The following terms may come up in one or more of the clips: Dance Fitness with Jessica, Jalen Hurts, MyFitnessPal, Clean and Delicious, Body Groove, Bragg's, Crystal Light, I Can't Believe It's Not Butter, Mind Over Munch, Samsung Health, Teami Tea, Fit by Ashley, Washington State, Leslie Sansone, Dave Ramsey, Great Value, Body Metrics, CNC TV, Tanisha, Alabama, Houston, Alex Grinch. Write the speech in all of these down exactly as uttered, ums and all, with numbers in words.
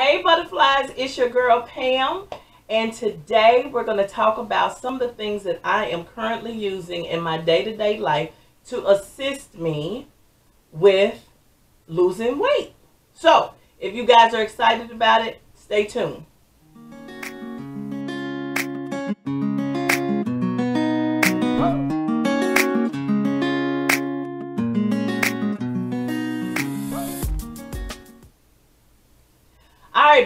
Hey butterflies, it's your girl Pam, and today we're going to talk about some of the things that I am currently using in my day-to-day life to assist me with losing weight. So if you guys are excited about it, stay tuned.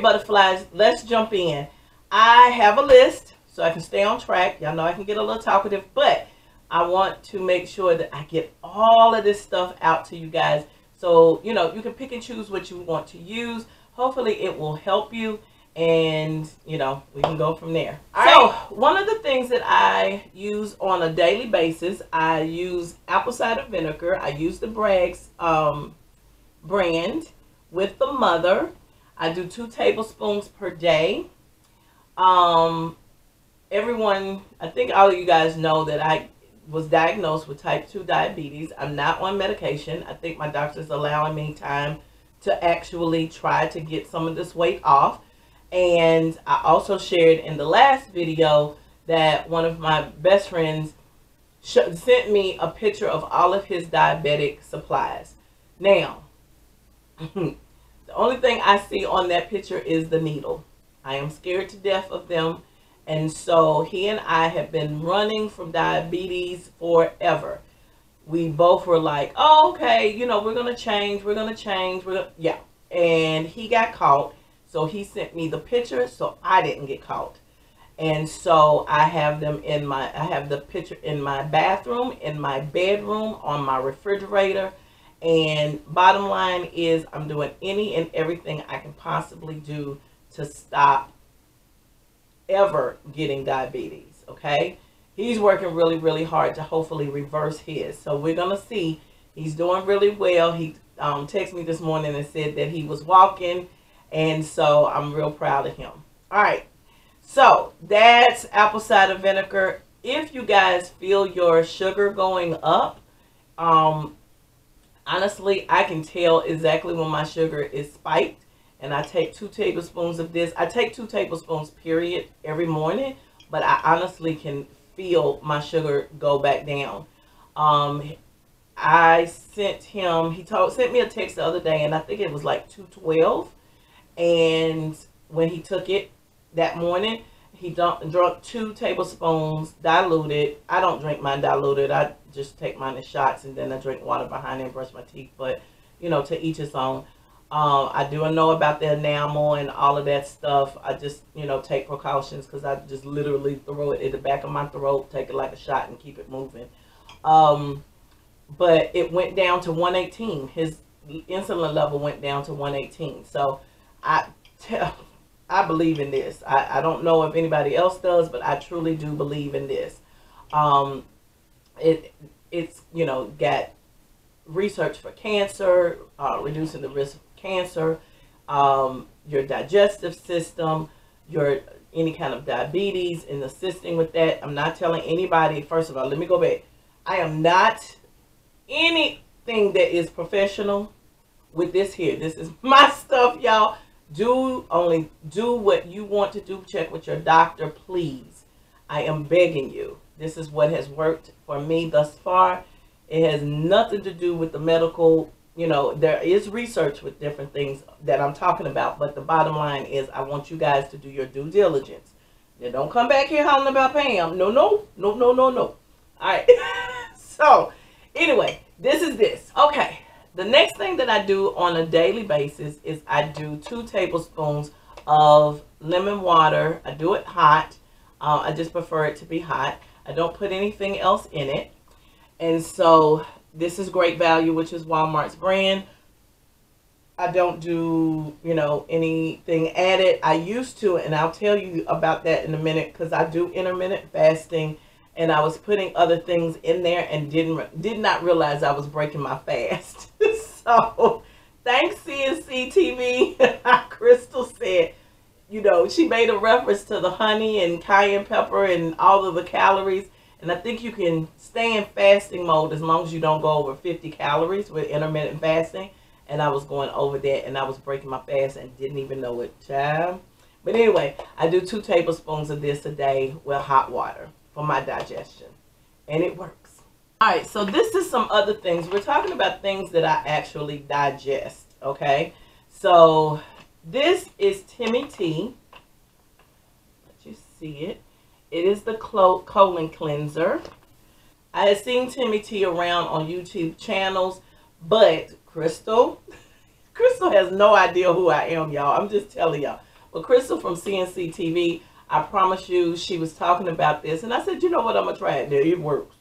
Butterflies, let's jump in. I have a list so I can stay on track. Y'all know I can get a little talkative, but I want to make sure that I get all of this stuff out to you guys, so you know you can pick and choose what you want to use. Hopefully it will help you, and you know we can go from there. All right. So one of the things that I use on a daily basis, I use apple cider vinegar. I use the Bragg's um, brand with the mother. I do two tablespoons per day. Um, everyone, I think all of you guys know that I was diagnosed with type two diabetes. I'm not on medication. I think my doctor's allowing me time to actually try to get some of this weight off. And I also shared in the last video that one of my best friends sh sent me a picture of all of his diabetic supplies. Now, the only thing I see on that picture is the needle. I am scared to death of them. And so he and I have been running from diabetes forever. We both were like, oh, okay, you know, we're going to change. We're going to change. We're gonna... Yeah. And he got caught. So he sent me the picture. So I didn't get caught. And so I have them in my, I have the picture in my bathroom, in my bedroom, on my refrigerator. And bottom line is I'm doing any and everything I can possibly do to stop ever getting diabetes, okay? He's working really, really hard to hopefully reverse his. So we're going to see. He's doing really well. He um, texted me this morning and said that he was walking. And so I'm real proud of him. All right. So that's apple cider vinegar. If you guys feel your sugar going up, um, honestly, I can tell exactly when my sugar is spiked, and I take two tablespoons of this. I take two tablespoons, period, every morning, but I honestly can feel my sugar go back down. Um, I sent him, he told, sent me a text the other day, and I think it was like two twelve, and when he took it that morning, he dumped, drunk two tablespoons diluted. I don't drink mine diluted. I just take mine in shots, and then I drink water behind it and brush my teeth. But, you know, to each his own. Um, I do know about the enamel and all of that stuff. I just, you know, take precautions because I just literally throw it in the back of my throat, take it like a shot, and keep it moving. Um, but it went down to one eighteen. His insulin level went down to one eighteen. So I, I believe in this. I, I don't know if anybody else does, but I truly do believe in this. Um, It, it's, you know, got research for cancer, uh, reducing the risk of cancer, um, your digestive system, your any kind of diabetes, and assisting with that. I'm not telling anybody, first of all, let me go back. I am not anything that is professional with this here. This is my stuff, y'all. Do only do what you want to do. Check with your doctor, please. I am begging you. This is what has worked for me thus far. It has nothing to do with the medical, you know, there is research with different things that I'm talking about. But the bottom line is I want you guys to do your due diligence. Now don't come back here hollering about Pam. No, no, no, no, no, no. All right. So anyway, this is this. Okay. The next thing that I do on a daily basis is I do two tablespoons of lemon water. I do it hot. Uh, I just prefer it to be hot. I don't put anything else in it. And so this is Great Value, which is Walmart's brand. I don't do, you know, anything added. I used to, and I'll tell you about that in a minute, because I do intermittent fasting, and I was putting other things in there and didn't did not realize I was breaking my fast. So thanks, C N C T V. Crystal said, you know, she made a reference to the honey and cayenne pepper and all of the calories. And I think you can stay in fasting mode as long as you don't go over fifty calories with intermittent fasting. and I was going over that, and I was breaking my fast and didn't even know it, child. But anyway, I do two tablespoons of this a day with hot water for my digestion, and it works. All right, so this is some other things. We're talking about things that I actually digest, okay? So this is Teami Tea. Let you see it. It is the colon cleanser. I had seen Teami Tea around on YouTube channels, but Crystal, Crystal has no idea who I am, y'all. I'm just telling y'all. But Crystal from C N C T V, I promise you, she was talking about this, and I said, you know what, I'm gonna try it. There, it works.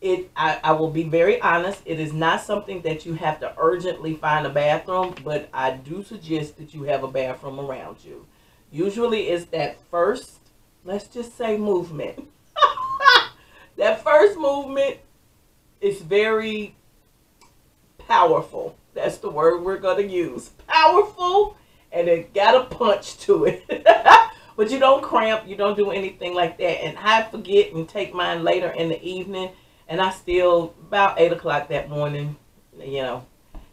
It, I, I will be very honest, it is not something that you have to urgently find a bathroom, but I do suggest that you have a bathroom around you. Usually it's that first, let's just say, movement. That first movement is very powerful. That's the word we're gonna use. Powerful, and it got a punch to it. But you don't cramp, you don't do anything like that. And I forget and take mine later in the evening. And I still, about eight o'clock that morning, you know,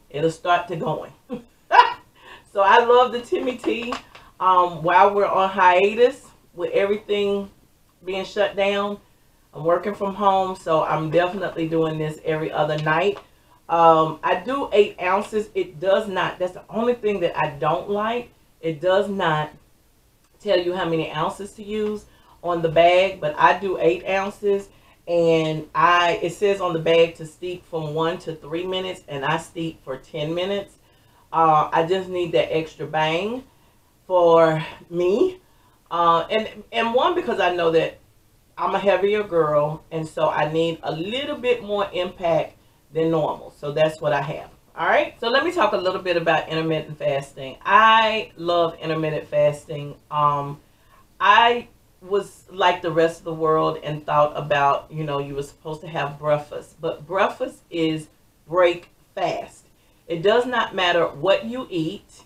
it'll start to going. So I love the Teami Tea. Um, while we're on hiatus, with everything being shut down, I'm working from home, so I'm definitely doing this every other night. Um, I do eight ounces. It does not, that's the only thing that I don't like. It does not tell you how many ounces to use on the bag, but I do eight ounces. And I, it says on the bag to steep from one to three minutes, and I steep for ten minutes. Uh, I just need that extra bang for me. Uh, and, and one, because I know that I'm a heavier girl, and so I need a little bit more impact than normal. So that's what I have. All right. So let me talk a little bit about intermittent fasting. I love intermittent fasting. Um, I was like the rest of the world and thought about, you know, you were supposed to have breakfast, but breakfast is break fast. It does not matter what you eat.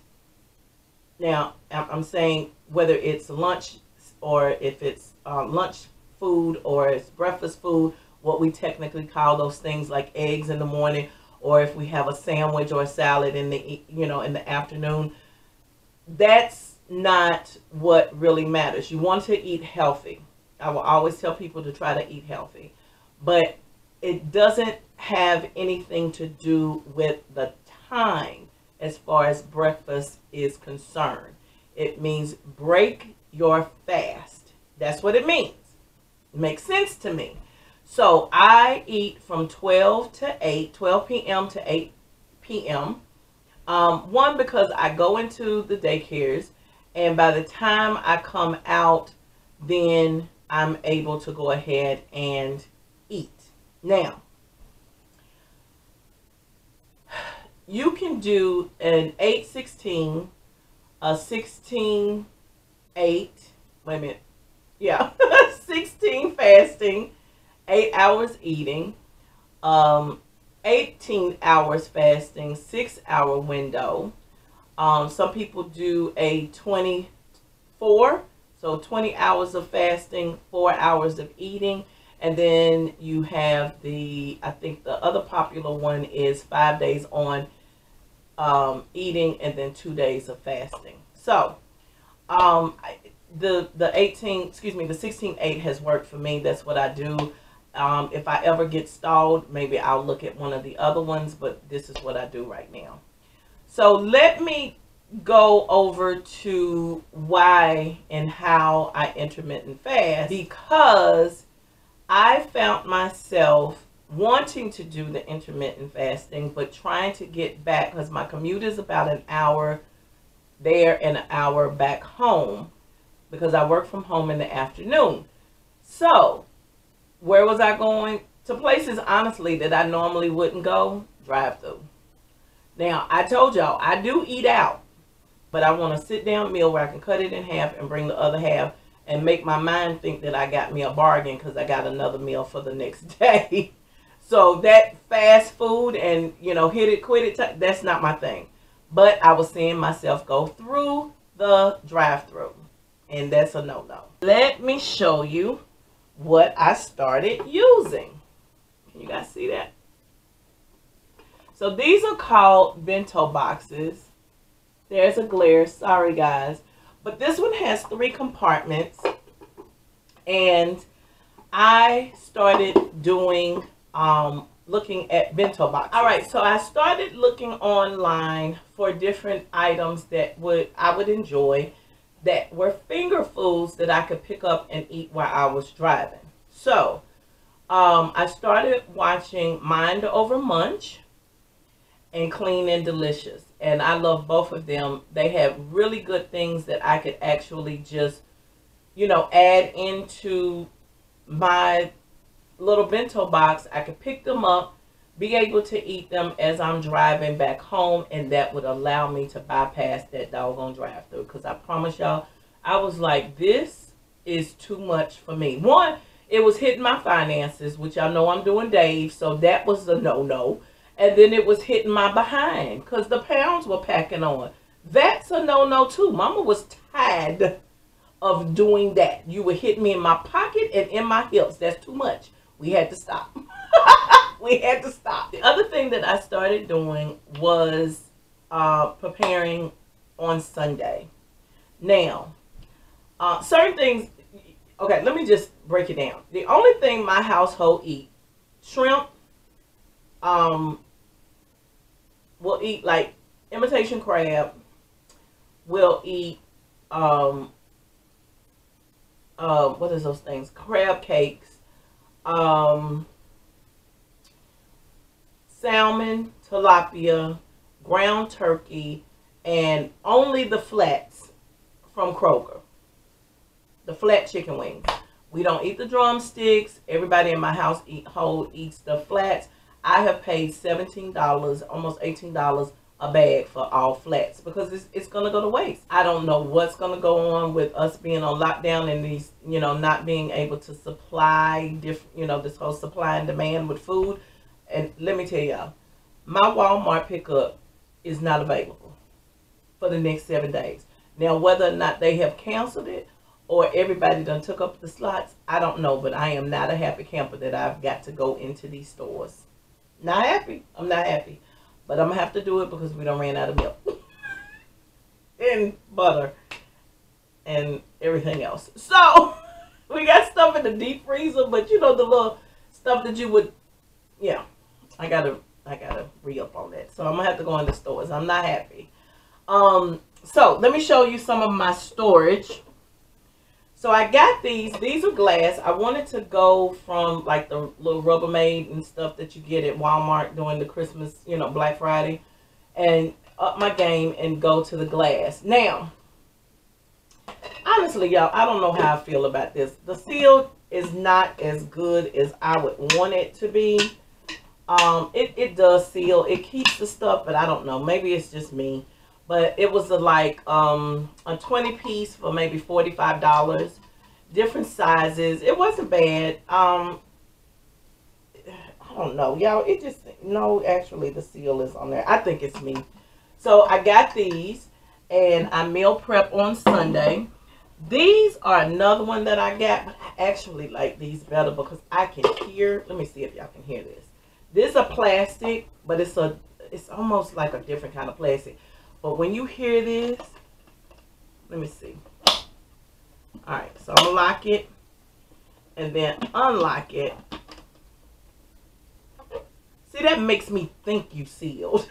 Now I'm saying whether it's lunch or if it's uh, lunch food or it's breakfast food, what we technically call those things like eggs in the morning, or if we have a sandwich or a salad in the, you know, in the afternoon, that's not what really matters. You want to eat healthy. I will always tell people to try to eat healthy, but it doesn't have anything to do with the time as far as breakfast is concerned. It means break your fast. That's what it means. It makes sense to me. So I eat from twelve to eight, twelve p m to eight p m Um, one, because I go into the daycares, and by the time I come out, then I'm able to go ahead and eat. Now, you can do an eight sixteen, a sixteen eight, wait a minute, yeah, sixteen fasting, eight hours eating, um, eighteen hours fasting, six hour window. Um, some people do a twenty-four, so twenty hours of fasting, four hours of eating. And then you have the, I think the other popular one is five days on um, eating and then two days of fasting. So um, the, the eighteen, excuse me, the sixteen eight has worked for me. That's what I do. Um, if I ever get stalled, maybe I'll look at one of the other ones, but this is what I do right now. So let me go over to why and how I intermittent fast, because I found myself wanting to do the intermittent fasting, but trying to get back because my commute is about an hour there and an hour back home because I work from home in the afternoon. So where was I going? To places, honestly, that I normally wouldn't go, drive-through. Now, I told y'all, I do eat out, but I want a sit-down meal where I can cut it in half and bring the other half and make my mind think that I got me a bargain because I got another meal for the next day. So that fast food and, you know, hit it, quit it, that's not my thing. But I was seeing myself go through the drive-through, and that's a no-no. Let me show you what I started using. Can you guys see that? So these are called bento boxes. There's a glare, sorry guys. But this one has three compartments, and I started doing, um, looking at bento boxes. All right, so I started looking online for different items that would I would enjoy that were finger foods that I could pick up and eat while I was driving. So um, I started watching Mind Over Munch and Clean and Delicious. And I love both of them. They have really good things that I could actually just, you know, add into my little bento box. I could pick them up, be able to eat them as I'm driving back home, and that would allow me to bypass that doggone drive through. Because I promise y'all, I was like, this is too much for me. One, it was hitting my finances, which I know I'm doing Dave, so that was a no-no. And then it was hitting my behind because the pounds were packing on. That's a no-no too. Mama was tired of doing that. You would hit me in my pocket and in my hips. That's too much. We had to stop. We had to stop. The other thing that I started doing was uh, preparing on Sunday. Now, uh, certain things, okay, let me just break it down. The only thing my household eat, shrimp, um, we'll eat like imitation crab, we'll eat, um, uh, what is those things? Crab cakes, um, salmon, tilapia, ground turkey, and only the flats from Kroger, the flat chicken wings. We don't eat the drumsticks. Everybody in my house eat whole eats the flats. I have paid seventeen dollars, almost eighteen dollars a bag for all flats because it's, it's going to go to waste. I don't know what's going to go on with us being on lockdown and these, you know, not being able to supply different, you know, this whole supply and demand with food. And let me tell y'all, my Walmart pickup is not available for the next seven days. Now, whether or not they have canceled it or everybody done took up the slots, I don't know, but I am not a happy camper that I've got to go into these stores. Not happy. I'm not happy. But I'm going to have to do it because we done ran out of milk and butter and everything else. So, we got stuff in the deep freezer, but you know the little stuff that you would, yeah, I got to I gotta re-up on that. So, I'm going to have to go into stores. I'm not happy. Um, so, let me show you some of my storage. So, I got these. These are glass. I wanted to go from, like, the little Rubbermaid and stuff that you get at Walmart during the Christmas, you know, Black Friday, and up my game and go to the glass. Now, honestly, y'all, I don't know how I feel about this. The seal is not as good as I would want it to be. Um, it, it does seal. It keeps the stuff, but I don't know. Maybe it's just me. But it was a, like um, a twenty piece for maybe forty-five dollars. Different sizes. It wasn't bad. Um, I don't know, y'all. It just, no, actually the seal is on there. I think it's me. So I got these and I meal prep on Sunday. These are another one that I got, but I actually like these better because I can hear. Let me see if y'all can hear this. This is a plastic, but it's a, it's almost like a different kind of plastic. But when you hear this, let me see. All right, so unlock it and then unlock it. See, that makes me think you sealed.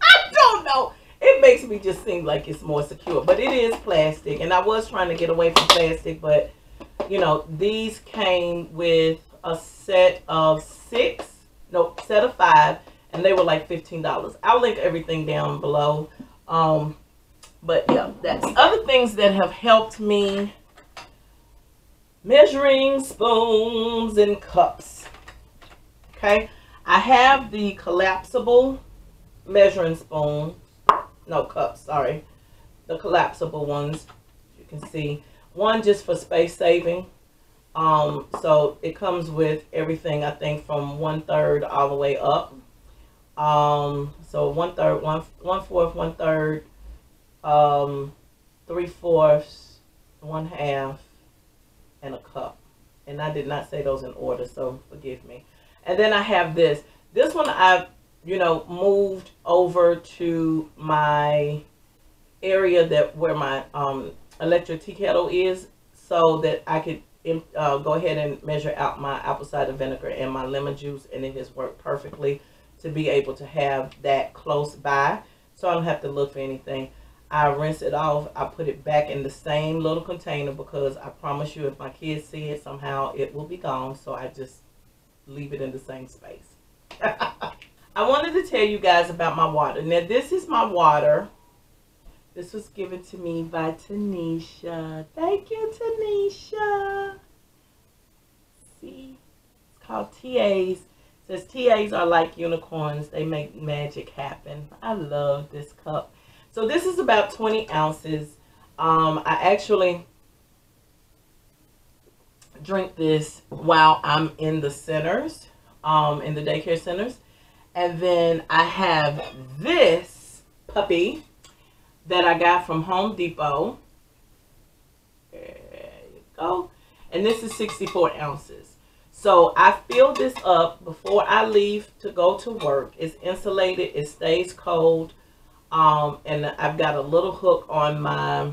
I don't know. It makes me just seem like it's more secure, but it is plastic. And I was trying to get away from plastic, but you know, these came with a set of six, no, set of five, and they were like fifteen dollars. I'll link everything down below. Um, but yeah, that's other things that have helped me. Measuring spoons and cups. Okay. I have the collapsible measuring spoon. No, cups, sorry. The collapsible ones, you can see. One just for space saving. Um, so it comes with everything, I think, from one third all the way up. Um, so one third, one, one fourth, one third, um, three fourths, one half, and a cup. And I did not say those in order, so forgive me. And then I have this. This one I you know, moved over to my area that where my um, electric tea kettle is, so that I could uh, go ahead and measure out my apple cider vinegar and my lemon juice, and it has worked perfectly to be able to have that close by, so I don't have to look for anything. I rinse it off. I put it back in the same little container because I promise you, if my kids see it somehow, it will be gone. So I just leave it in the same space. I wanted to tell you guys about my water. Now, this is my water. This was given to me by Tanisha. Thank you, Tanisha. See, it's called T A's. It says T A's are like unicorns. They make magic happen. I love this cup. So this is about twenty ounces. Um, I actually drink this while I'm in the centers, um, in the daycare centers. And then I have this puppy that I got from Home Depot. There you go. And this is sixty-four ounces. So I fill this up before I leave to go to work. It's insulated. It stays cold. Um, and I've got a little hook on my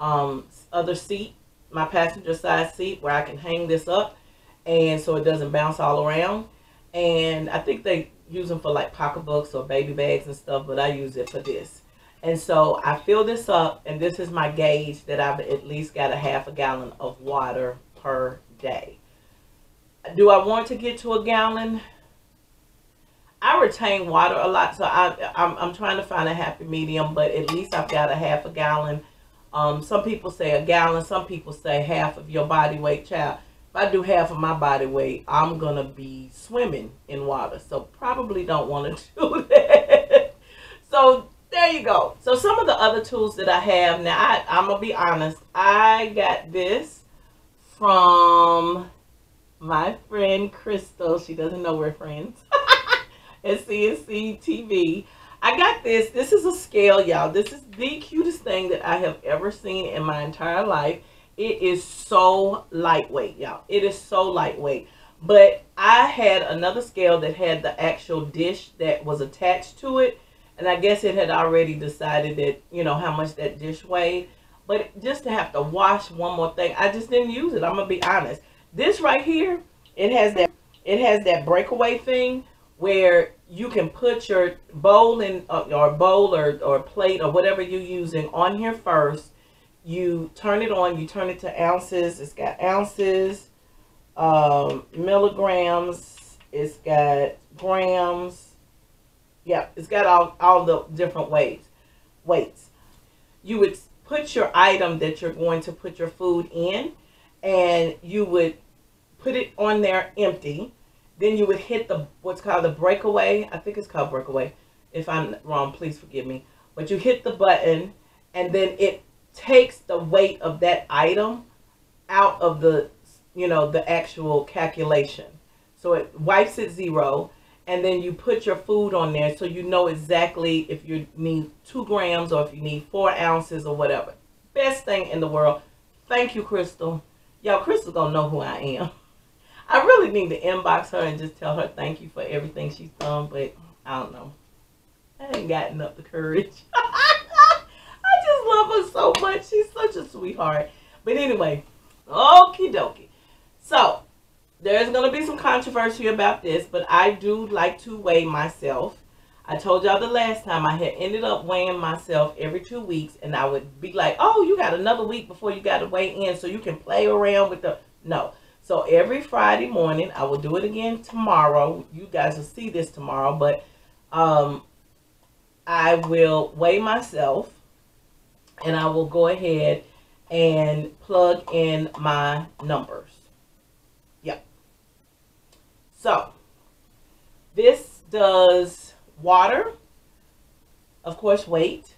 um, other seat, my passenger side seat, where I can hang this up, and so it doesn't bounce all around. And I think they use them for like pocketbooks or baby bags and stuff, but I use it for this. And so I fill this up, and this is my gauge that I've at least got a half a gallon of water per day. Do I want to get to a gallon? I retain water a lot, so I, I'm, I'm trying to find a happy medium, but at least I've got a half a gallon. Um, some people say a gallon. Some people say half of your body weight. Child, if I do half of my body weight, I'm going to be swimming in water, so probably don't want to do that. So there you go. So some of the other tools that I have now, I, I'm going to be honest. I got this from my friend Crystal. She doesn't know we're friends. At C N C T V. I got this. This is a scale, y'all. This is the cutest thing that I have ever seen in my entire life. It is so lightweight, y'all. It is so lightweight. But I had another scale that had the actual dish that was attached to it, and I guess it had already decided that, you know, how much that dish weighed. But just to have to wash one more thing, I just didn't use it. I'm gonna be honest. This right here, it has that it has that breakaway thing where you can put your bowl in, uh, or bowl or, or plate or whatever you're using on here first. You turn it on, you turn it to ounces. It's got ounces, um, milligrams, it's got grams. Yeah, it's got all, all the different weights. weights. You would put your item that you're going to put your food in, and you would put it on there empty. Then you would hit the what's called the breakaway. I think it's called breakaway. If I'm wrong, please forgive me. But you hit the button, and then it takes the weight of that item out of the, you know, the actual calculation. So it wipes it zero, and then you put your food on there so you know exactly if you need two grams or if you need four ounces or whatever. Best thing in the world. Thank you, Crystal. Y'all, Crystal's gonna know who I am. I really need to inbox her and just tell her thank you for everything she's done, but I don't know. I ain't gotten up the courage. I just love her so much. She's such a sweetheart. But anyway, okie dokie. So, there's going to be some controversy about this, but I do like to weigh myself. I told y'all the last time I had ended up weighing myself every two weeks, and I would be like, oh, you got another week before you got to weigh in, so you can play around with the... No. So every Friday morning, I will do it again tomorrow. You guys will see this tomorrow, but um, I will weigh myself, and I will go ahead and plug in my numbers. Yep. So this does water, of course, weight,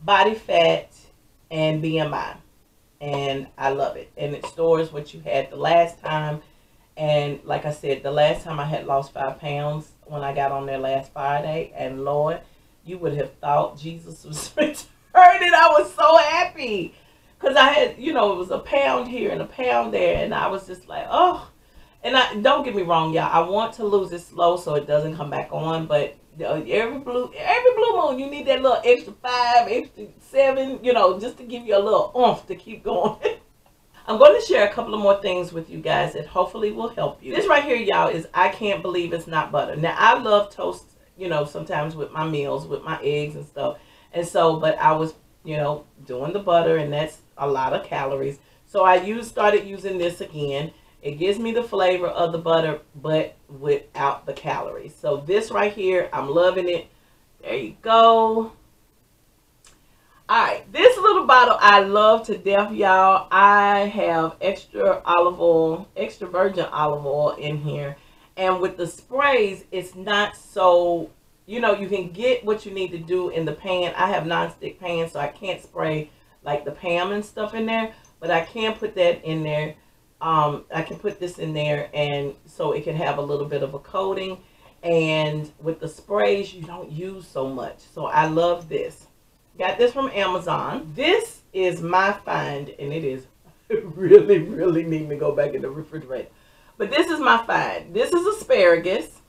body fat, and B M I. And I love it, and it stores what you had the last time. And like I said, the last time I had lost five pounds when I got on there last Friday, and Lord, you would have thought Jesus was returning. I was so happy because I had, you know, it was a pound here and a pound there, and I was just like, oh. And I, don't get me wrong, y'all. I want to lose it slow so it doesn't come back on. But every blue, every blue moon, you need that little extra five, extra seven, you know, just to give you a little oomph to keep going. I'm going to share a couple of more things with you guys that hopefully will help you. This right here, y'all, is I Can't Believe It's Not Butter. Now, I love toast, you know, sometimes with my meals, with my eggs and stuff. And so, but I was, you know, doing the butter, and that's a lot of calories. So I used, started using this again. It gives me the flavor of the butter, but without the calories. So this right here, I'm loving it. There you go. All right, this little bottle I love to death, y'all. I have extra olive oil, extra virgin olive oil in here. And with the sprays, it's not so, you know, you can get what you need to do in the pan. I have nonstick pans, so I can't spray like the Pam and stuff in there, but I can put that in there. Um, I can put this in there, and so it can have a little bit of a coating. And with the sprays, you don't use so much. So I love this. Got this from Amazon. This is my find, and it is really, really need me to go back in the refrigerator. But this is my find. This is asparagus.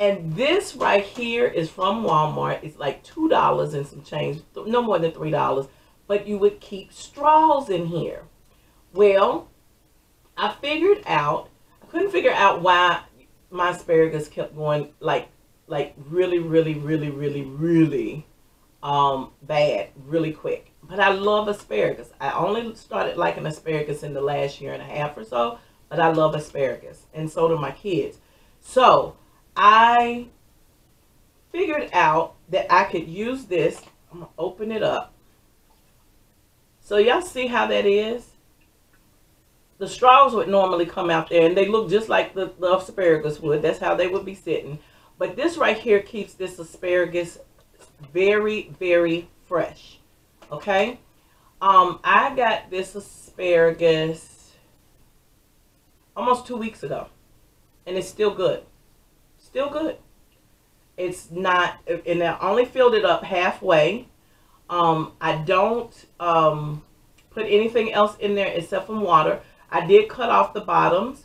And this right here is from Walmart. It's like two dollars and some change, no more than three dollars. But you would keep straws in here. Well, I figured out, I couldn't figure out why my asparagus kept going like, like really, really, really, really, really um, bad, really quick. But I love asparagus. I only started liking asparagus in the last year and a half or so, but I love asparagus, and so do my kids. So I figured out that I could use this. I'm gonna open it up. So y'all see how that is? The straws would normally come out there, and they look just like the, the asparagus would. That's how they would be sitting. But this right here keeps this asparagus very, very fresh. Okay? Um, I got this asparagus almost two weeks ago, and it's still good. Still good. It's not, and I only filled it up halfway. Um, I don't um, put anything else in there except for water. I did cut off the bottoms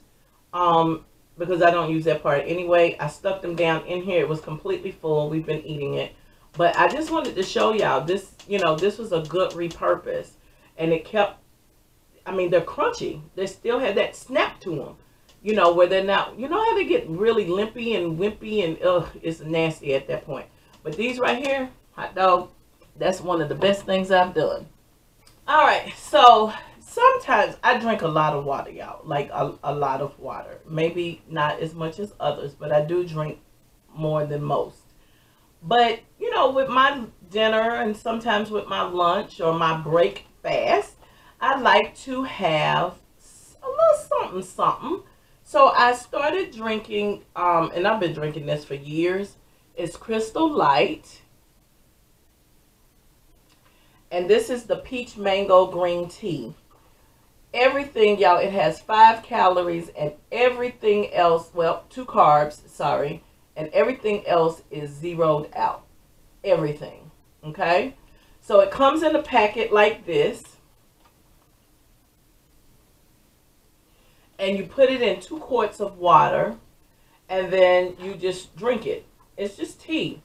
um, because I don't use that part anyway. I stuck them down in here. It was completely full. We've been eating it. But I just wanted to show y'all this, you know, this was a good repurpose. And it kept, I mean, they're crunchy. They still had that snap to them, you know, where they're not, you know how they get really limpy and wimpy and ugh, it's nasty at that point. But these right here, hot dog, that's one of the best things I've done. All right, so sometimes I drink a lot of water, y'all, like a, a lot of water. Maybe not as much as others, but I do drink more than most. But, you know, with my dinner and sometimes with my lunch or my break fast, I like to have a little something, something. So I started drinking, um, and I've been drinking this for years. It's Crystal Light. And this is the peach mango green tea. Everything, y'all, it has five calories and everything else, well, two carbs, sorry, and everything else is zeroed out. Everything, okay? So it comes in a packet like this. And you put it in two quarts of water, and then you just drink it. It's just tea.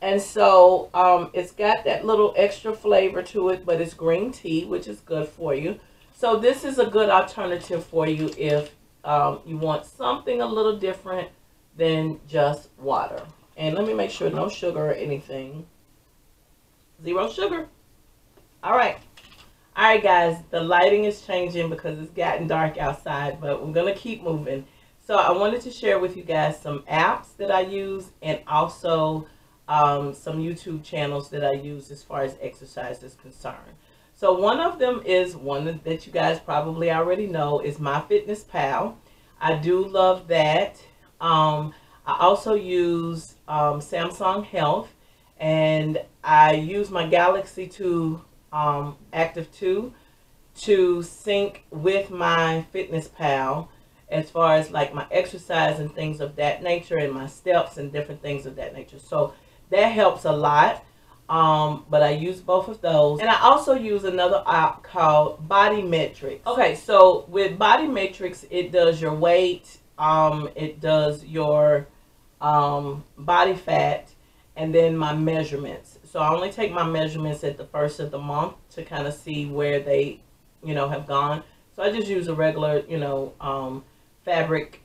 And so um, it's got that little extra flavor to it, but it's green tea, which is good for you. So this is a good alternative for you if um, you want something a little different than just water. And let me make sure no sugar or anything. Zero sugar. All right. All right, guys. The lighting is changing because it's gotten dark outside, but we're going to keep moving. So I wanted to share with you guys some apps that I use and also um, some YouTube channels that I use as far as exercise is concerned. So one of them is one that you guys probably already know is MyFitnessPal. I do love that. Um, I also use um, Samsung Health, and I use my Galaxy two um, Active two to sync with my MyFitnessPal as far as like my exercise and things of that nature and my steps and different things of that nature. So that helps a lot. Um, but I use both of those. And I also use another app called Body Metrics. Okay, so with Body Metrics, it does your weight, um, it does your um, body fat, and then my measurements. So I only take my measurements at the first of the month to kind of see where they, you know, have gone. So I just use a regular, you know, um, fabric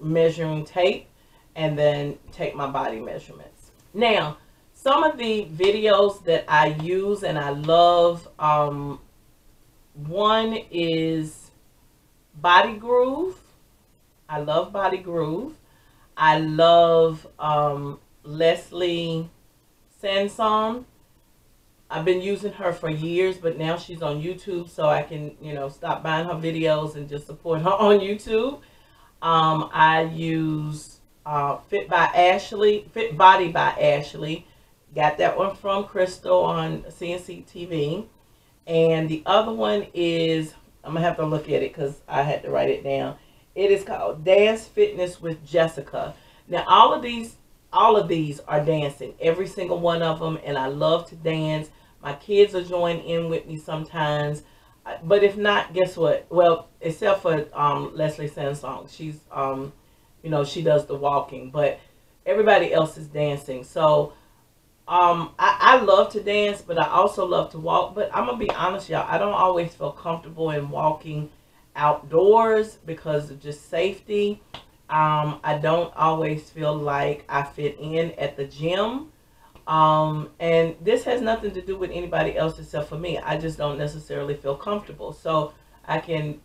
measuring tape and then take my body measurements. Now, some of the videos that I use and I love, um, one is Body Groove. I love Body Groove. I love um, Leslie Sansone. I've been using her for years, but now she's on YouTube, so I can, you know, stop buying her videos and just support her on YouTube. Um, I use uh, Fit by Ashley, Fit Body by Ashley. Got that one from Crystal on C N C T V. And the other one is, I'm going to have to look at it because I had to write it down. It is called Dance Fitness with Jessica. Now, all of these, all of these are dancing, every single one of them. And I love to dance. My kids are joining in with me sometimes. But if not, guess what? Well, except for um, Leslie Sansone. She's, um, you know, she does the walking. But everybody else is dancing. So, Um, I, I love to dance, but I also love to walk. But I'm going to be honest, y'all, I don't always feel comfortable in walking outdoors because of just safety. Um, I don't always feel like I fit in at the gym. Um, and this has nothing to do with anybody else except for me. I just don't necessarily feel comfortable. So I can,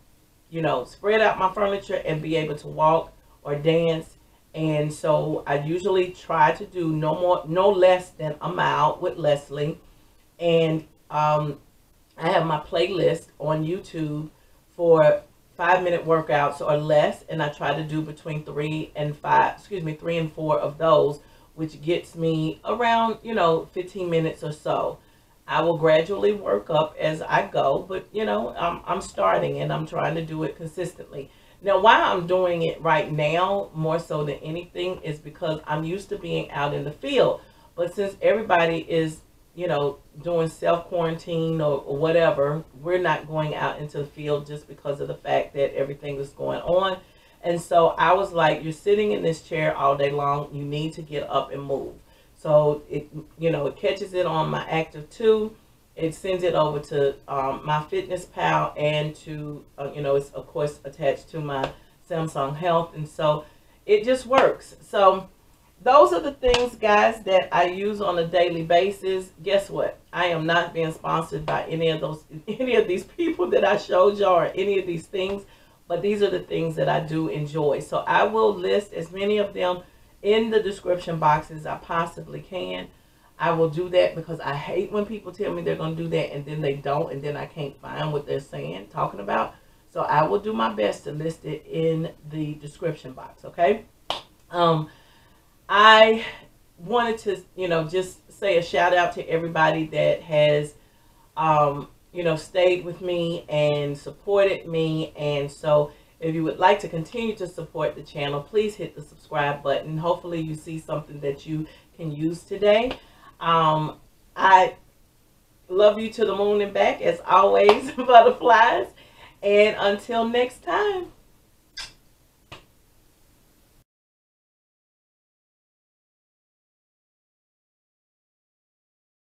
you know, spread out my furniture and be able to walk or dance. And so I usually try to do no more, no less than a mile with Leslie. And um, I have my playlist on YouTube for five minute workouts or less. And I try to do between three and five, excuse me, three and four of those, which gets me around, you know, fifteen minutes or so. I will gradually work up as I go, but you know, I'm, I'm starting and I'm trying to do it consistently. Now, why I'm doing it right now, more so than anything, is because I'm used to being out in the field. But since everybody is, you know, doing self-quarantine or, or whatever, we're not going out into the field just because of the fact that everything is going on. And so I was like, you're sitting in this chair all day long. You need to get up and move. So, it, you know, it catches it on my Active two. It sends it over to um, MyFitnessPal and to, uh, you know, it's of course attached to my Samsung Health. And so it just works. So those are the things, guys, that I use on a daily basis. Guess what? I am not being sponsored by any of those, any of these people that I showed y'all or any of these things, but these are the things that I do enjoy. So I will list as many of them in the description box as I possibly can. I will do that because I hate when people tell me they're going to do that and then they don't, and then I can't find what they're saying, talking about. So I will do my best to list it in the description box, okay? Um, I wanted to, you know, just say a shout out to everybody that has, um, you know, stayed with me and supported me. And so if you would like to continue to support the channel, please hit the subscribe button. Hopefully you see something that you can use today. Um, I love you to the moon and back, as always, butterflies. And until next time.